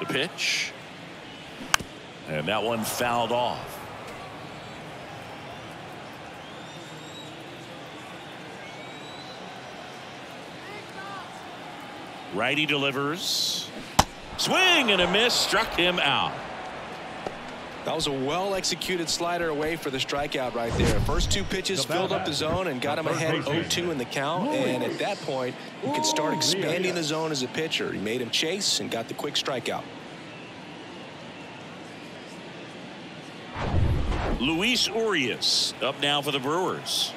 The pitch, and that one fouled off. Righty delivers. Swing and a miss, struck him out. That was a well-executed slider away for the strikeout right there. First two pitches filled up the zone and got him ahead 0-2 in the count. And at that point, you can start expanding the zone as a pitcher. He made him chase and got the quick strikeout. Luis Urias up now for the Brewers.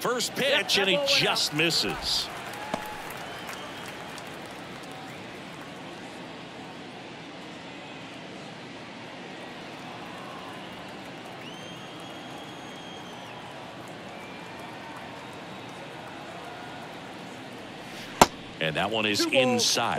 First pitch, and he just misses. And that one is inside.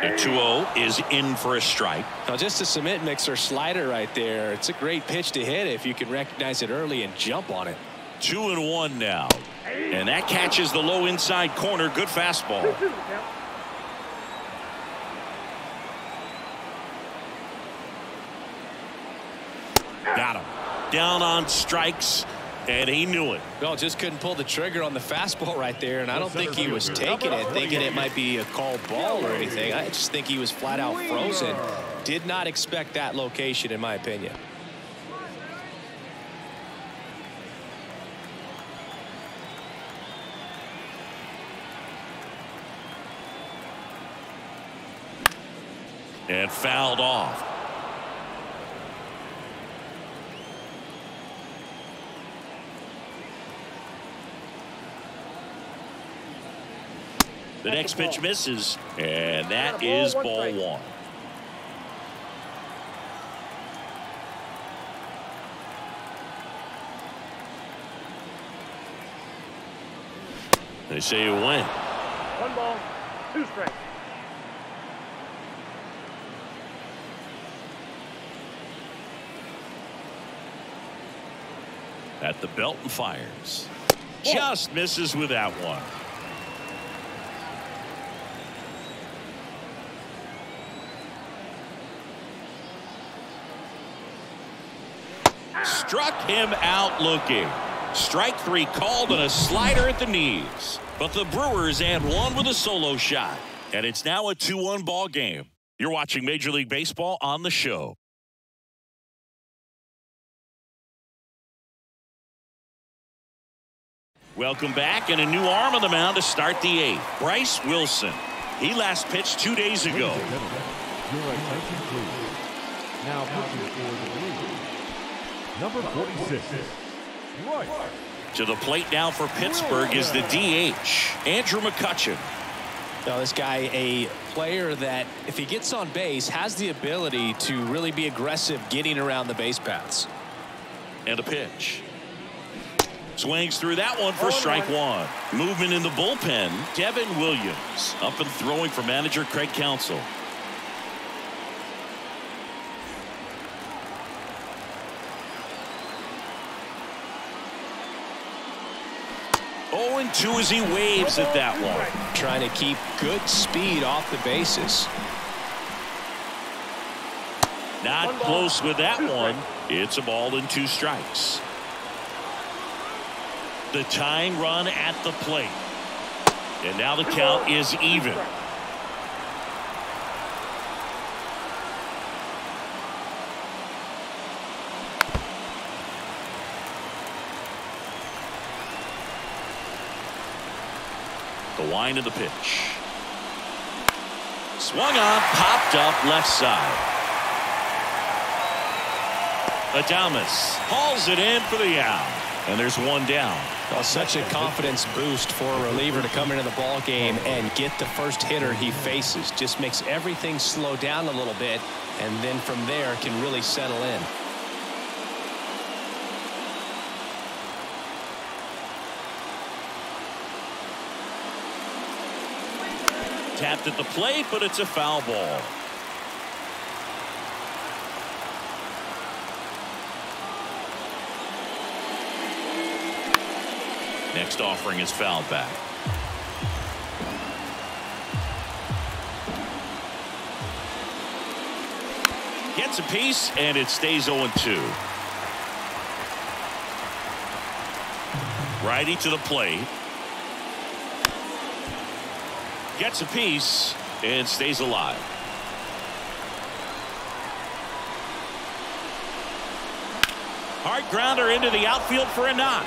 The 2-0 is in for a strike. Now, just a cement mixer slider right there. It's a great pitch to hit if you can recognize it early and jump on it. 2-1 now. And that catches the low inside corner. Good fastball. Got him. Down on strikes, and he knew it. Well, just couldn't pull the trigger on the fastball right there, and I don't think he was taking it, thinking it might be a called ball or anything. I just think he was flat out frozen. Did not expect that location, in my opinion. And fouled off. The next pitch misses, and that is ball one. They say you win. 1-2 strikes. At the belt and fires. Just misses with that one. Struck him out looking. Strike three called on a slider at the knees. But the Brewers add one with a solo shot. And it's now a 2-1 ball game. You're watching Major League Baseball on the show. Welcome back, and a new arm on the mound to start the eighth. Bryce Wilson. He last pitched 2 days ago. Now number 46. To the plate now for Pittsburgh is the DH, Andrew McCutchen. Now, this guy, a player that if he gets on base, has the ability to really be aggressive getting around the base paths. And a pitch. Swings through that one for strike one. Movement in the bullpen. Devin Williams up and throwing for manager Craig Counsell. Owen two as he waves at that one. Trying to keep good speed off the bases. Not close with that one. It's a ball and 2 strikes. The tying run at the plate. And now the count is even. The wind of the pitch. Swung on, popped up left side. Adames hauls it in for the out. And there's one down. Well, such a confidence boost for a reliever to come into the ball game and get the first hitter he faces. Just makes everything slow down a little bit, and then from there can really settle in. Tapped at the plate, but it's a foul ball. Next offering is fouled back. Gets a piece, and it stays 0-2. Righty to the plate. Gets a piece and stays alive. Hard grounder into the outfield for a knock.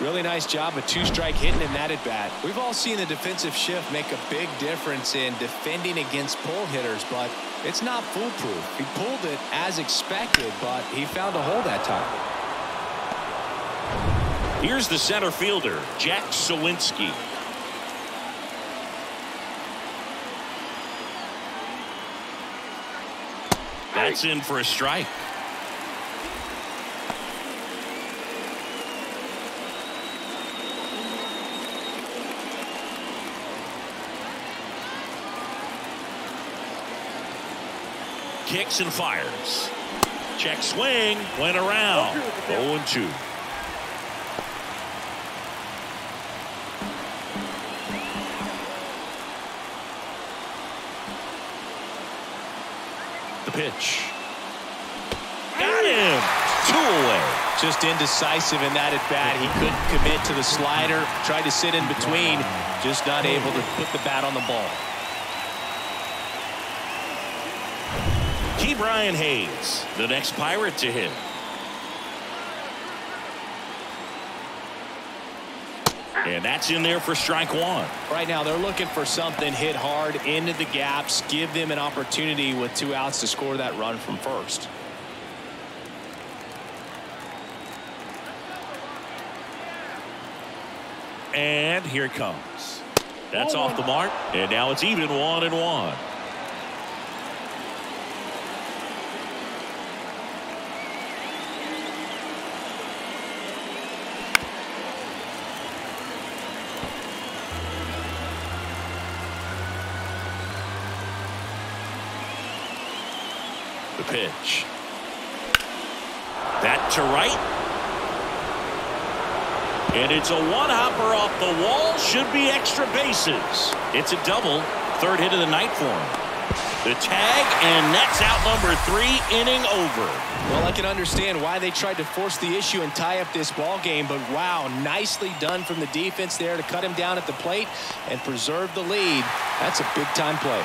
Really nice job of two-strike hitting in that at-bat. We've all seen the defensive shift make a big difference in defending against pull hitters, but it's not foolproof. He pulled it as expected, but he found a hole that time. Here's the center fielder, Jack Suwinski. That's in for a strike. Kicks and fires. Check swing. Went around. 0-2. The pitch. Got him. Two away. Just indecisive in that at bat. He couldn't commit to the slider. Tried to sit in between. Just not able to put the bat on the ball. Ke'Bryan Hayes, the next Pirate to hit. And that's in there for strike one. Right now they're looking for something, hit hard into the gaps, give them an opportunity with two outs to score that run from first. And here it comes. That's off the mark, and now it's even 1-1. Pitch. That to right. And it's a one-hopper off the wall. Should be extra bases. It's a double. Third hit of the night for him. The tag, and that's out number three, inning over. Well, I can understand why they tried to force the issue and tie up this ball game, but wow, nicely done from the defense there to cut him down at the plate and preserve the lead. That's a big-time play.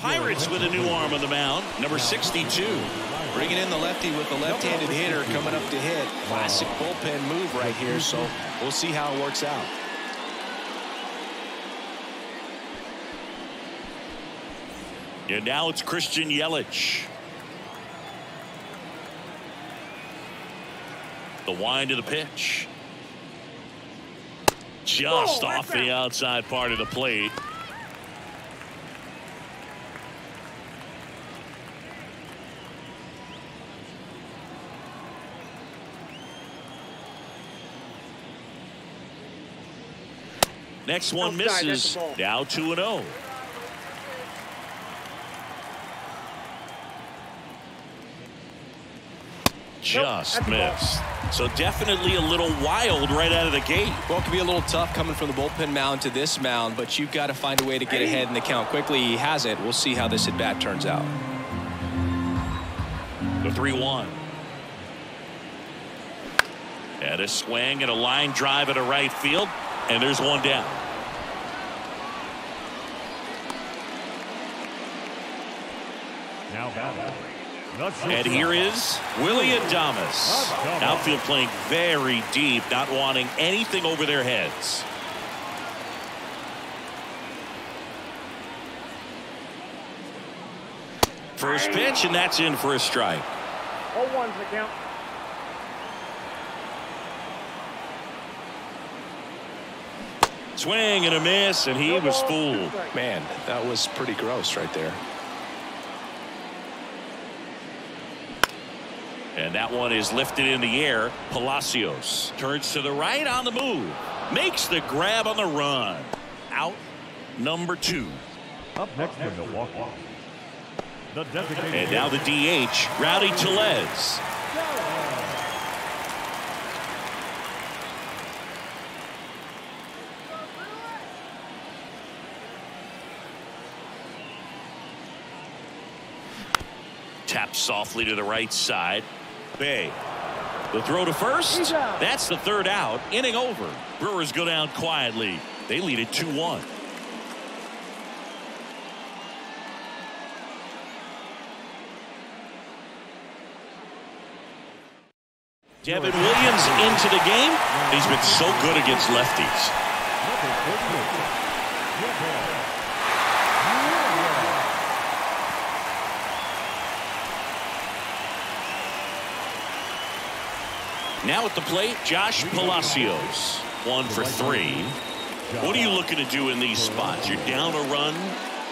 Pirates with a new arm on the mound, number 62. Bringing in the lefty with the left-handed hitter coming up to hit. Classic bullpen move right here, so we'll see how it works out. And now it's Christian Yelich. The wind of the pitch. Just off the outside part of the plate. Next one misses. Now 2-0. Just missed. So definitely a little wild right out of the gate. Well, it can be a little tough coming from the bullpen mound to this mound, but you've got to find a way to get ahead in the count quickly. He hasn't. We'll see how this at bat turns out. The 3-1. And a swing and a line drive at a right field. And there's one down. And here is Willie Adames. Outfield playing very deep, not wanting anything over their heads. First pitch, and that's in for a strike. 0-1's the count. Swing and a miss, and he was fooled. Man, that was pretty gross right there. And that one is lifted in the air. Palacios turns to the right on the move. Makes the grab on the run. Out number two. Up next to Milwaukee. And now the DH, Rowdy Tellez. Taps softly to the right side. Bae. The throw to first. That's the third out. Inning over. Brewers go down quietly. They lead it 2-1. Devin Williams into the game. He's been so good against lefties. Now at the plate, Josh Palacios, 1 for 3. What are you looking to do in these spots? You're down a run.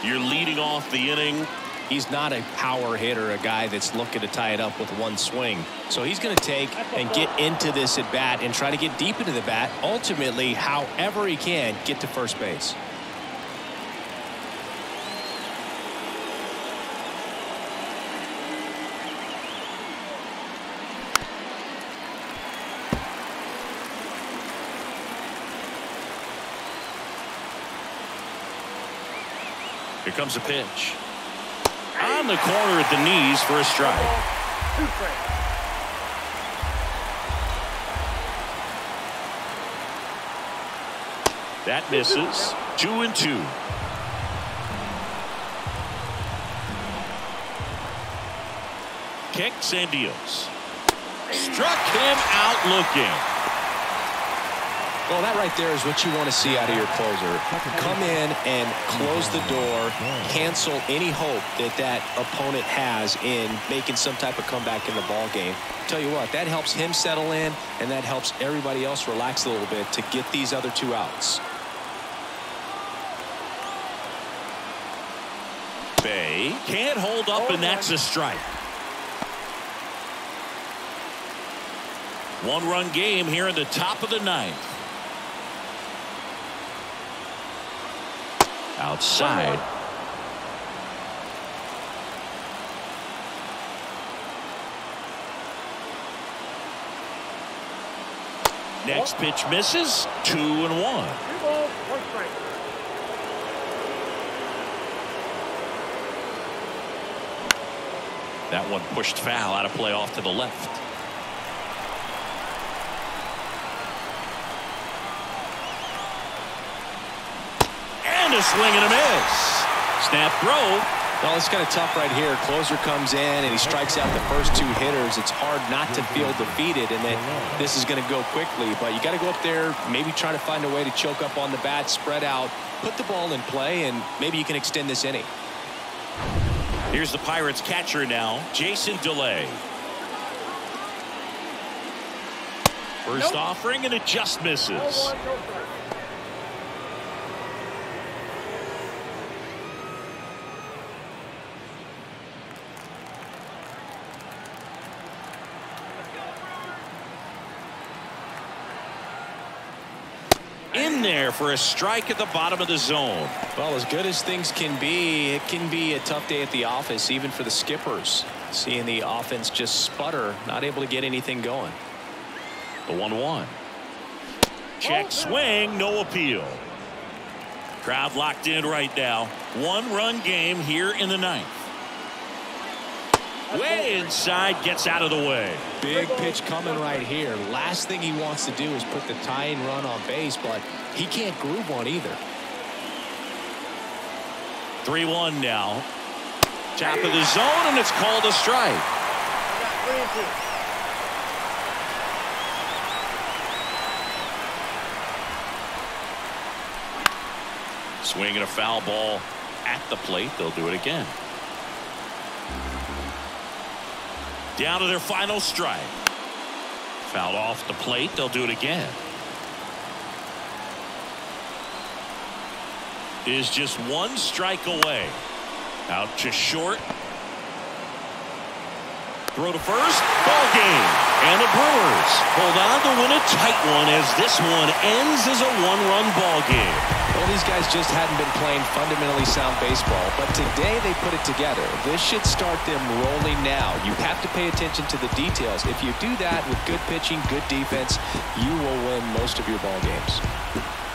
You're leading off the inning. He's not a power hitter, a guy that's looking to tie it up with one swing. So he's going to take and get into this at bat and try to get deep into the bat. Ultimately, however he can, get to first base. Here comes a pitch. On the corner at the knees for a strike. That misses. 2-2. Kicks and deals. Struck him out looking. Well, that right there is what you want to see out of your closer. Come in and close the door, cancel any hope that that opponent has in making some type of comeback in the ball game. Tell you what, that helps him settle in, and that helps everybody else relax a little bit to get these other two outs. Bae can't hold up, and that's a strike. One-run game here in the top of the ninth. Outside. Next pitch misses. 2-1. That one pushed foul out of play off to the left. A swing and a miss. Snap throw. Well, it's kind of tough right here. Closer comes in and he strikes out the first two hitters. It's hard not to feel defeated and that this is going to go quickly, but you got to go up there, maybe try to find a way to choke up on the bat, spread out, put the ball in play, and maybe you can extend this inning. Here's the Pirates catcher now, Jason DeLay. First offering, and it just misses. There for a strike at the bottom of the zone. Well, as good as things can be, it can be a tough day at the office, even for the skippers. Seeing the offense just sputter, not able to get anything going. The 1-1. Check swing, no appeal. Crowd locked in right now. One-run game here in the ninth. Way inside, gets out of the way. Big pitch coming right here. Last thing he wants to do is put the tying run on base, but he can't groove one either. 3-1 now. Top of the zone, and it's called a strike. Swing and a foul ball at the plate. They'll do it again. Down to their final strike. Fouled off the plate. They'll do it again. Is just one strike away. Out to short. Throw to first. Ball game. And the Brewers hold on to win a tight one as this one ends as a one-run ball game. Well, these guys just hadn't been playing fundamentally sound baseball, but today they put it together. This should start them rolling now. You have to pay attention to the details. If you do that with good pitching, good defense, you will win most of your ball games.